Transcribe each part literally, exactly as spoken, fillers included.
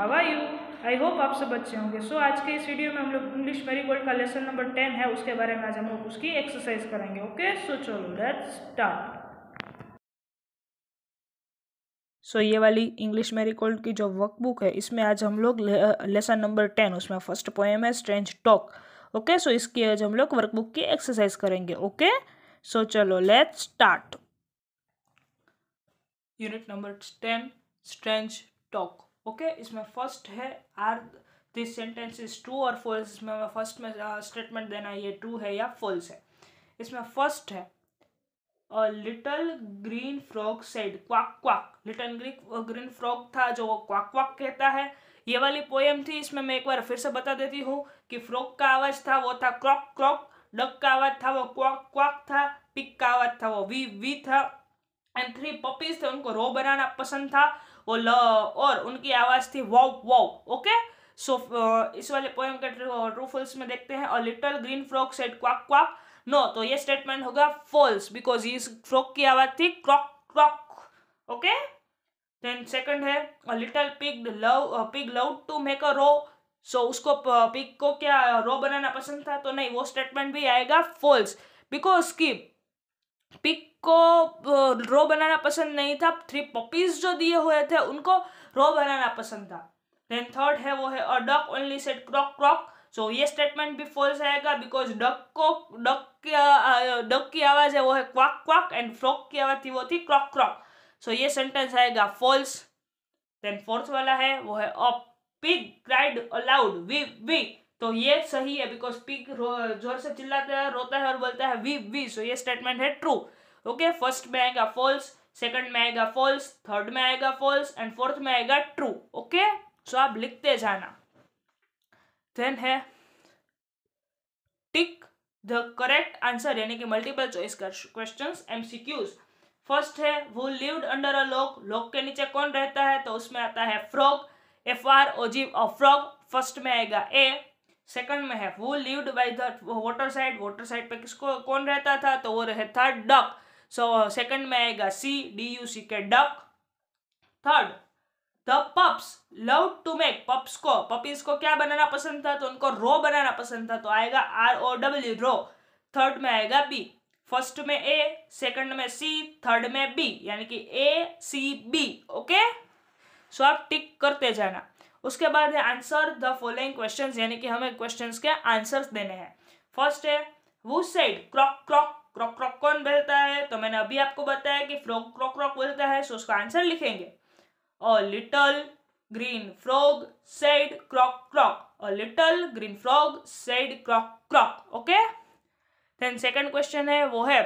How are you, I hope आप सब अच्छे होंगे। सो so, आज के इस वीडियो में हम लोग इंग्लिश मैरीगोल्ड का लेसन नंबर टेन है उसके बारे में आज हम लोग उसकी एक्सरसाइज करेंगे। ओके सो चलो लेट्स स्टार्ट। सो so, ये वाली इंग्लिश मैरीगोल्ड की जो वर्कबुक है इसमें आज हम लोग ले, लेसन नंबर टेन उसमें फर्स्ट पोएम है स्ट्रेंज टॉक। ओके सो इसकी आज हम लोग वर्कबुक की एक्सरसाइज करेंगे। ओके सो चलो let's start. Unit number ten strange talk. Okay इसमें फर्स्ट है are this sentence is true और फॉल्स। इसमें हमें फर्स्ट में स्टेटमेंट देना है ये ट्रू है या फॉल्स है। इसमें फर्स्ट है a little green frog said quack quack. Little green green frog था जो वो क्वाक क्वाक कहता है। ये वाली पोएम थी। इसमें मैं एक बार फिर से बता देती हूँ कि फ्रॉग का आवाज था वो था क्रॉक क्रॉक, डक का आवाज था वो क्वाक क्वाक था, पिक का आवाज था वो वी वी था, एंड थ्री पपीज थे उनको रो बनाना पसंद था वो ल, और उनकी आवाज थी वाव वाव। ओके सो so, इस वाले पोएम के ट्रू फॉल्स में देखते हैं। और little green frog said quack quack no no, तो ये स्टेटमेंट होगा फॉल्स बिकॉज इस फ्रॉग की आवाज थी croak croak. Okay then second है a little pig love pig love to make a row. So उसको पिग को क्या रो बनाना पसंद था तो नहीं, वो स्टेटमेंट भी आएगा फॉल्स बिकॉज की पिग को रो बनाना पसंद नहीं था, थ्री पपीज जो दिए हुए थे उनको रो बनाना पसंद था। देन थर्ड है वो है a duck only said croak croak. So so, ये स्टेटमेंट भी फॉल्स आएगा बिकॉज डक को डक की डक की आवाज है वो है क्वाक क्वाक एंड फ्रॉग की आवाज थी वो थी क्रॉक क्रॉक। सो ये सेंटेंस आएगा फॉल्स। देन फोर्थ वाला है वो है a pig cried aloud wee wee. तो ये सही है बिकॉज पिग जोर से चिल्लाता है, रोता है और बोलता है वी वी। सो ये स्टेटमेंट है ट्रू। ओके फर्स्ट में आएगा फॉल्स, सेकंड में आएगा फॉल्स, थर्ड में आएगा फॉल्स एंड फोर्थ में आएगा ट्रू। ओके सो आप लिखते जाना। देन है टिक द करेक्ट आंसर यानी कि multiple choice questions MCQs. First है वो lived under a lock. Lock के नीचे कौन रहता है तो उसमें आता है frog F R O G frog. First में आएगा ए। सेकंड में है वो lived by the water side. Water side पे किसको कौन रहता था तो वो रहता डक। सो सेकंड में आएगा C D U C K duck. Third The pups loved to make pups को puppies को क्या बनाना पसंद था तो उनको रो बनाना पसंद था तो आएगा R O W row. Third में आएगा बी। फर्स्ट में ए, सेकंड में सी, थर्ड में बी यानी कि ए सी बी। ओके सो आप टिक करते जाना। उसके बाद है आंसर द फॉलोइंग क्वेश्चंस यानी कि हमें क्वेश्चंस के आंसर्स देने हैं। फर्स्ट है वो सेड क्रॉक क्रॉक। क्रॉक क्रॉक कौन बोलता है तो मैंने अभी आपको बताया कि फ्रॉग क्रॉक क्रॉक बोलता है। सो उसका आंसर लिखेंगे A little green frog said croak croak. A little green frog said croak croak. Okay. Then second question है वो है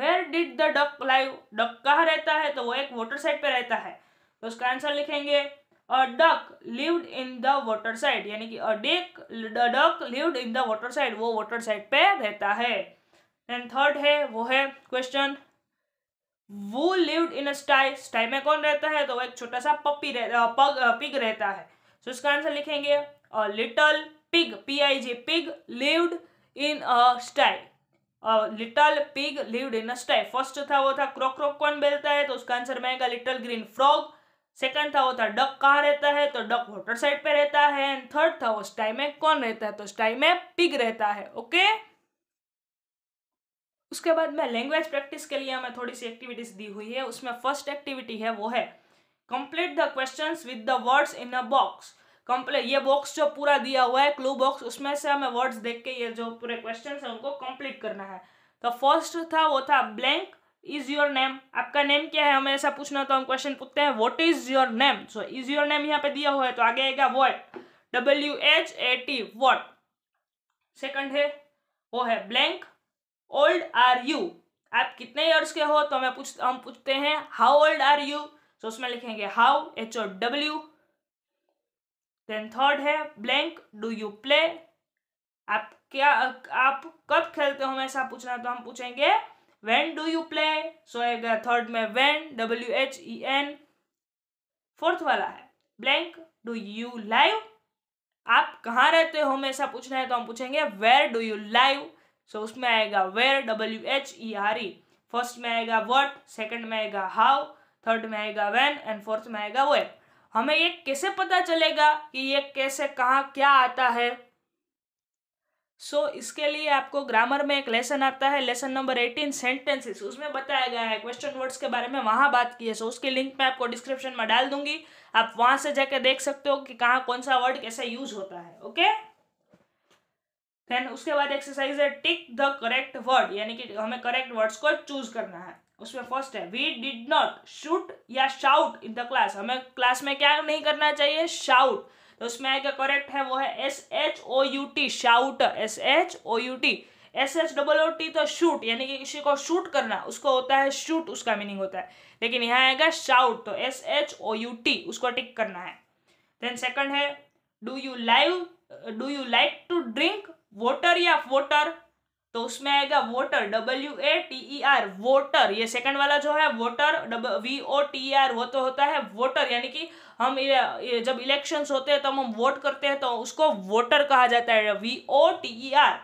Where did the duck live? Duck कहाँ रहता है तो वो एक water side पे रहता है। तो उसका आंसर लिखेंगे A duck lived in the water side यानी कि a duck a duck lived in the water side वो water side पे रहता है। Then third है वो है question वो लिव्ड इन अ स्टाई। स्टाई में कौन रहता है तो वो एक छोटा सा पपी रह, पग पिग रहता है। सो so, इसका आंसर लिखेंगे a little pig P I G pig lived in a sty. A little pig lived in a sty. First था वो था क्रॉक क्रॉक कौन बोलता है तो उसका आंसर में आएगा लिटल ग्रीन फ्रॉग। सेकंड था वो था डक कहाँ रहता है तो डक वाटर साइड पे रहता है। एंड थर्ड था वो स्टाई में कौन रहता है तो स्टाई में पिग रहता है। Okay okay? उसके बाद में लैंग्वेज प्रैक्टिस के लिए हमें थोड़ी सी एक्टिविटीज दी हुई है। उसमें फर्स्ट एक्टिविटी है वो है complete the questions with the words in a box. Complete ये बॉक्स जो पूरा दिया हुआ है क्लू बॉक्स उसमें से हमें वर्ड्स देख के ये जो पूरे क्वेश्चंस हैं उनको कंप्लीट करना है। तो फर्स्ट था वो था ब्लैंक इज योर नेम। आपका नेम क्या है हमें ऐसा पूछना। तो हम क्वेश्चन पूछते हैं what is your name. So is your name यहाँ पे दिया हुआ है तो आगे आएगा what W H A T what. Second है वो है ब्लैंक ओल्ड आर यू। आप कितने ईयर्स के हो तो हमें पूछ हम पूछते हैं how old are you. So उसमें लिखेंगे how H O W. Then third है ब्लैंक डू यू प्ले। आप क्या आप कब खेलते हो हमें ऐसा पूछना। तो हम पूछेंगे when do you play. So आएगा थर्ड में when W H E N. Fourth वाला है ब्लैंक डू यू लाइव। आप कहाँ रहते हो हमें ऐसा पूछना है तो हम पूछेंगे where do you live. So so, उसमें आएगा where W H E R E. First में आएगा व्हाट, सेकंड में आएगा हाउ, थर्ड में आएगा व्हेन एंड फोर्थ में आएगा वेयर। हमें ये कैसे पता चलेगा कि ये कैसे कहाँ क्या आता है। सो so, इसके लिए आपको ग्रामर में एक लेसन आता है, लेसन नंबर एटीन सेंटेंसेस, उसमें बताया गया है क्वेश्चन वर्ड्स के बारे में, वहाँ बात की है। सो so, उसकी लिंक मैं आपको डिस्क्रिप्शन में डाल दूंगी, आप वहाँ से जाके देख सकते हो कि कहाँ कौन सा वर्ड कैसे यूज होता है। ओके, देन उसके बाद एक्सरसाइज है टिक द करेक्ट वर्ड, यानी कि हमें करेक्ट वर्ड्स को चूज करना है। उसमें फर्स्ट है वी डिड नॉट शूट या शाउट इन द क्लास, हमें क्लास में क्या नहीं करना चाहिए, शाउट। तो उसमें आएगा करेक्ट है वो है S H O U T, shout, S H O U T. S H double O T तो शूट, यानी कि किसी को शूट करना, उसको होता है शूट, उसका मीनिंग होता है। लेकिन यहाँ आएगा शाउट, तो S H O U T, उसको टिक करना है। देन सेकंड है do you live do you like to drink water या वॉटर, तो उसमें आएगा water, W A T E R, water. ये सेकंड वाला जो है water, V O T R, वो तो होता है वॉटर, यानी कि हम जब इलेक्शंस होते हैं तो हम वोट करते हैं तो उसको वॉटर कहा जाता है, V O T E R.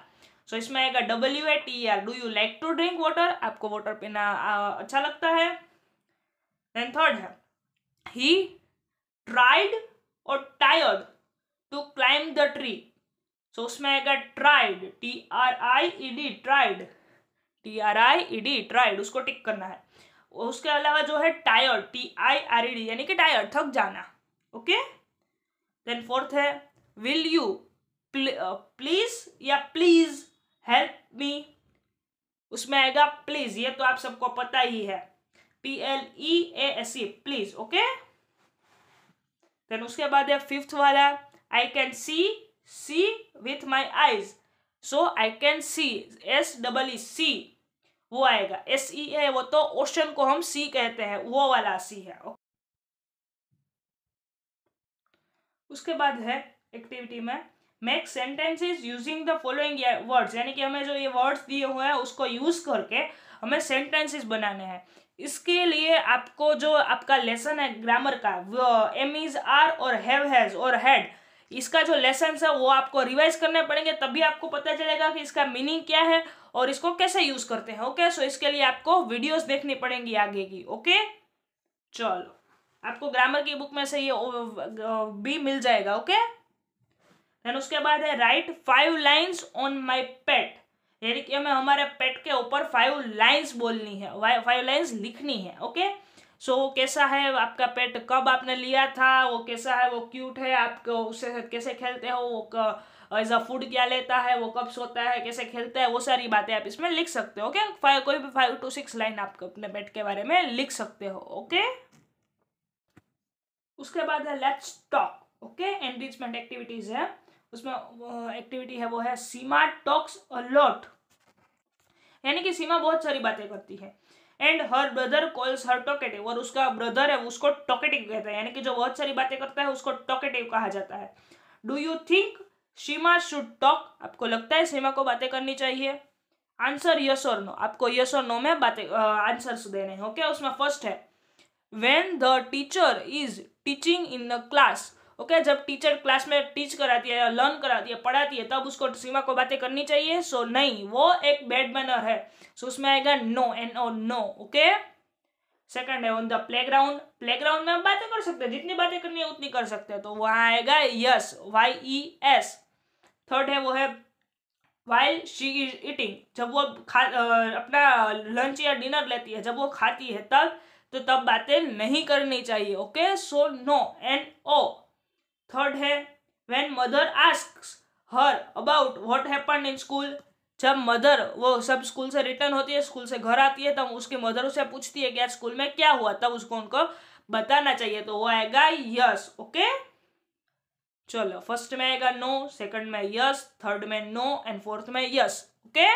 So इसमें आएगा W A T E R, do you like to drink water, आपको वॉटर पीना अच्छा लगता है। देन थर्ड है ही ट्राइड और tired to climb the tree, so so, उसमें आएगा tried, T R I E D, tried, T R I E D, tried, उसको टिक करना है। उसके अलावा जो है tired, T I R E D, यानी कि टायर्ड, थक जाना। ओके, देन फोर्थ है विल यू प्लीज या प्लीज हेल्प मी, उसमें आएगा प्लीज, ये तो आप सबको पता ही है, P L E A S E, please. Okay, then उसके बाद है फिफ्थ वाला I can see see with my eyes, so I can see, S double E C, वो आएगा, एस ई ए, वो तो ओशन को हम सी कहते हैं, वो वाला सी है। okay. उसके बाद है एक्टिविटी में make sentences using the following words, यानी कि हमें जो ये वर्ड्स दिए हुए हैं उसको यूज करके हमें सेंटेंसेस बनाने हैं। इसके लिए आपको जो आपका लेसन है ग्रामर का, एम इज आर और हैव हैज और हैड, इसका जो लेसन है वो आपको रिवाइज करने पड़ेंगे, तभी आपको पता चलेगा कि इसका मीनिंग क्या है और इसको कैसे यूज करते हैं। ओके, सो इसके लिए आपको वीडियोस देखनी पड़ेंगी आगे की। ओके, चलो, आपको ग्रामर की बुक में से ये भी मिल जाएगा। ओके, देन उसके बाद है write five lines on my pet, यानी कि हमें हमारे पेट के ऊपर फाइव लाइन्स बोलनी है, फाइव लाइन्स लिखनी है। ओके, सो so, वो कैसा है, आपका पेट कब आपने लिया था, वो कैसा है, वो क्यूट है, आप उससे कैसे खेलते हो, वो एज अ फूड क्या लेता है, वो कब सोता है, कैसे खेलता है, वो सारी बातें आप इसमें लिख सकते हो। ओके, फाइव कोई भी फाइव टू सिक्स लाइन आप अपने पेट के बारे में लिख सकते हो। ओके, उसके बाद है let's talk. Okay, enrichment activities है, उसमें एक्टिविटी है वो है सीमा टॉक्स अ लॉट, यानी कि सीमा बहुत सारी बातें करती है। And her brother calls her talkative, और उसका ब्रदर है उसको टॉकेटिव कहता है, यानी कि जो बहुत सारी बातें करता है उसको टॉकेटिव कहा जाता है। Do you think Seema should talk, आपको लगता है सीमा को बातें करनी चाहिए। आंसर यस और नो, आपको यस और नो में बातें आंसर्स देने हैं। ओके, उसमें फर्स्ट है when the teacher is teaching in the class, okay, जब टीचर क्लास में टीच कराती है या लर्न कराती है, पढ़ाती है, तब उसको सीमा को बातें करनी चाहिए। सो so, नहीं, वो एक बैड मैनर है। सो so, उसमें आएगा no, N O no. Okay, second है ऑन द प्लेग्राउंड, प्लेग्राउंड में हम बातें कर सकते हैं, जितनी बातें करनी है उतनी कर सकते हैं, तो वहाँ आएगा yes, Y E S. Third है वो है वाइल शी इज ईटिंग, जब वो खा अपना लंच या डिनर लेती है, जब वो खाती है तब, तो तब बातें नहीं करनी चाहिए। Okay, so no, N O. Third है when mother asks her about what happen in school, जब मदर, वो सब स्कूल से रिटर्न होती है, स्कूल से घर आती है, तब उसकी मदर उसे पूछती है कि आज स्कूल में क्या हुआ, तब उसको उनको बताना चाहिए, तो वो आएगा यस। ओके, चलो, फर्स्ट में आएगा नो, सेकंड में यस, थर्ड में नो, एंड फोर्थ में यस। ओके,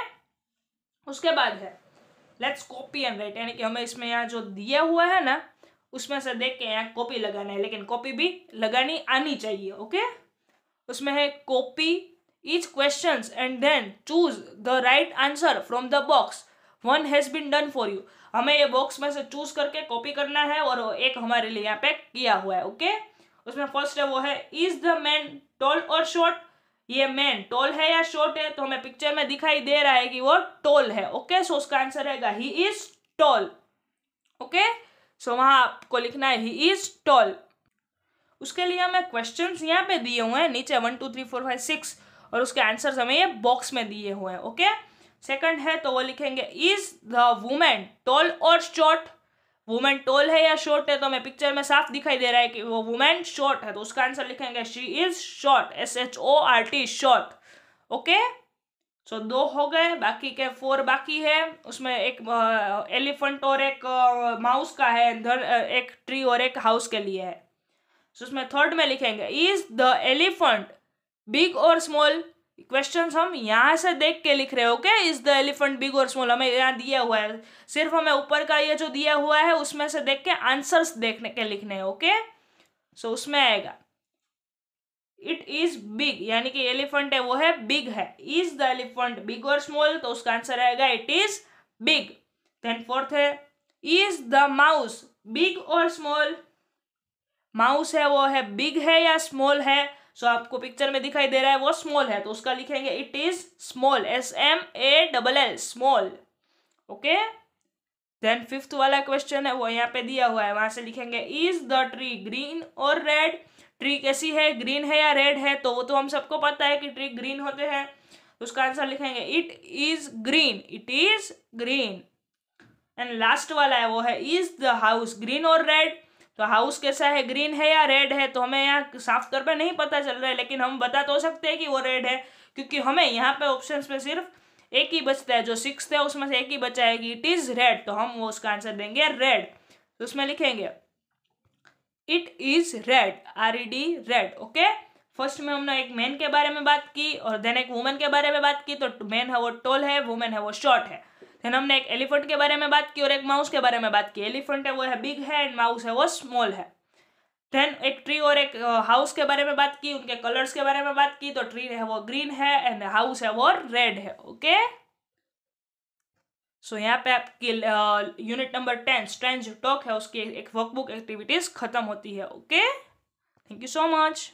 उसके बाद है लेट्स कॉपी एंड राइट, यानी कि हमें इसमें यहाँ जो दिया हुआ है ना उसमें से देख के यहाँ कॉपी लगाना है, लेकिन कॉपी भी लगानी आनी चाहिए। ओके, उसमें है copy each question and then choose the right answer from the box one has been done for you, हमें ये बॉक्स में से चूज करके कॉपी करना है और एक हमारे लिए यहाँ पे किया हुआ है। ओके, उसमें फर्स्ट है वो है इज द मैन टॉल और शॉर्ट, ये मैन टॉल है या शॉर्ट है, तो हमें पिक्चर में दिखाई दे रहा है कि वो टॉल है। ओके, सो उसका आंसर रहेगा he is tall. Okay, so so, वहाँ आपको लिखना है ही इज टॉल। उसके लिए हमें क्वेश्चंस यहाँ पे दिए हुए हैं नीचे one two three four five six और उसके आंसर्स हमें ये बॉक्स में दिए हुए हैं। ओके सेकंड है तो वो लिखेंगे इज द वुमेन टॉल और शॉर्ट। वुमेन टॉल है या शॉर्ट है तो हमें पिक्चर में साफ दिखाई दे रहा है कि वो वुमेन शॉर्ट है तो उसका आंसर लिखेंगे she is short S H O R T short. Okay so दो हो गए बाकी के फोर बाकी है उसमें एक एलिफेंट और एक माउस का है एक ट्री और एक हाउस के लिए है। सो उसमें थर्ड में लिखेंगे इज द एलिफेंट बिग और स्मॉल। क्वेश्चंस हम यहाँ से देख के लिख रहे हो क्या इज द एलिफेंट बिग और स्मॉल हमें यहाँ दिया हुआ है सिर्फ हमें ऊपर का ये जो दिया हुआ है उसमें से देख के आंसर्स देखने के लिखने हैं। ओके सो उसमें आएगा इट इज बिग यानी कि एलिफेंट है वो है बिग है। इज द एलिफेंट बिग और स्मॉल तो उसका आंसर आएगा it is big. Then fourth है इज द माउस बिग और स्मॉल। माउस है वो है बिग है या स्मॉल है सो so, आपको पिक्चर में दिखाई दे रहा है वो स्मॉल है तो उसका लिखेंगे it is small S M A double L small. Okay then fifth वाला क्वेश्चन है वो यहाँ पे दिया हुआ है वहां से लिखेंगे इज द ट्री ग्रीन और रेड। ट्री कैसी है ग्रीन है या रेड है तो वो तो हम सबको पता है कि ट्री ग्रीन होते हैं तो उसका आंसर लिखेंगे it is green it is green. And last वाला है वो है इज द हाउस ग्रीन और रेड। तो हाउस कैसा है ग्रीन है या रेड है तो हमें यहाँ साफ तौर पे नहीं पता चल रहा है लेकिन हम बता तो सकते हैं कि वो रेड है क्योंकि हमें यहाँ पे ऑप्शंस में सिर्फ एक ही बचता है जो सिक्स है उसमें से एक ही बचा है कि इट इज रेड तो हम वो उसका आंसर देंगे रेड। तो उसमें लिखेंगे it is red R E D red. Okay first में हमने एक मैन के बारे में बात की और देन एक वुमेन के बारे में बात की तो मैन है वो टॉल है वुमेन है वो शॉर्ट है। देन हमने एक एलिफेंट के बारे में बात की और एक माउस के बारे में बात की। एलिफेंट है वो है बिग है एंड माउस है वो स्मॉल है। देन एक ट्री और एक हाउस के बारे में बात की उनके कलर्स के बारे में बात की तो ट्री है वो ग्रीन है एंड हाउस है वो रेड है। ओके सो यहाँ पे आपकी unit number ten strange talk है उसकी एक वर्कबुक एक्टिविटीज खत्म होती है। Okay thank you so much.